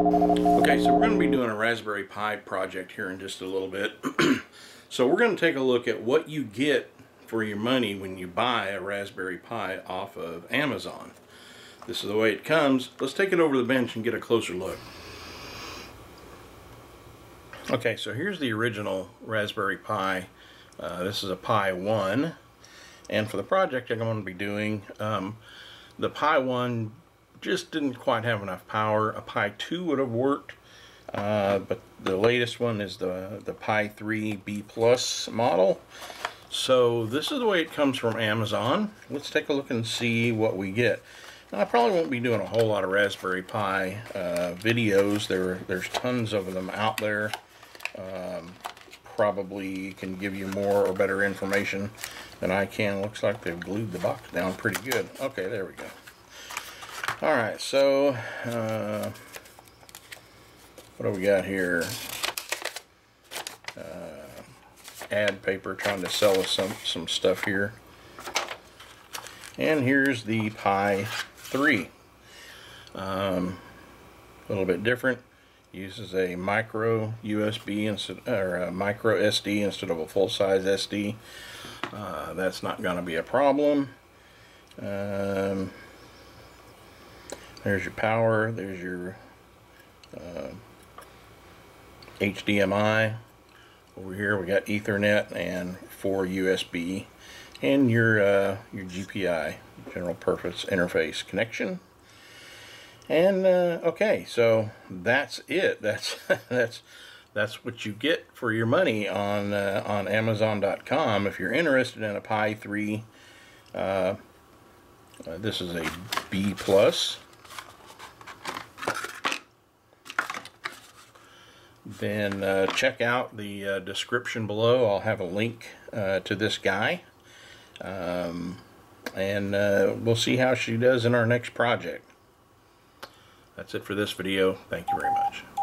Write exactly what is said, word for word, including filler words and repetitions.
Okay, so we're going to be doing a Raspberry Pi project here in just a little bit. So we're going to take a look at what you get for your money when you buy a Raspberry Pi off of Amazon. This is the way it comes. Let's take it over the bench and get a closer look. Okay, so here's the original Raspberry Pi. Uh, this is a Pi one. And for the project I'm going to be doing, um, the Pi one just didn't quite have enough power. A Pi two would have worked, uh, but the latest one is the, the Pi three B Plus model. So this is the way it comes from Amazon. Let's take a look and see what we get. Now, I probably won't be doing a whole lot of Raspberry Pi uh, videos. There, there's tons of them out there. Um, probably can give you more or better information than I can. Looks like they've glued the box down pretty good. Okay, there we go. Alright, so uh, what do we got here? Uh, ad paper trying to sell us some, some stuff here. And here's the Pi three. Um, a little bit different. Uses a micro U S B instead, or a micro S D instead of a full-size S D. Uh, that's not going to be a problem. Um, there's your power. There's your uh, H D M I. Over here we got Ethernet and four U S B. And your uh, your G P I, general purpose interface connection. And uh, okay, so that's it. That's that's that's what you get for your money on uh, on Amazon dot com. If you're interested in a Pi three, uh, uh, this is a B plus. Then uh, check out the uh, description below. I'll have a link uh, to this guy. Um, and uh, we'll see how she does in our next project. That's it for this video. Thank you very much.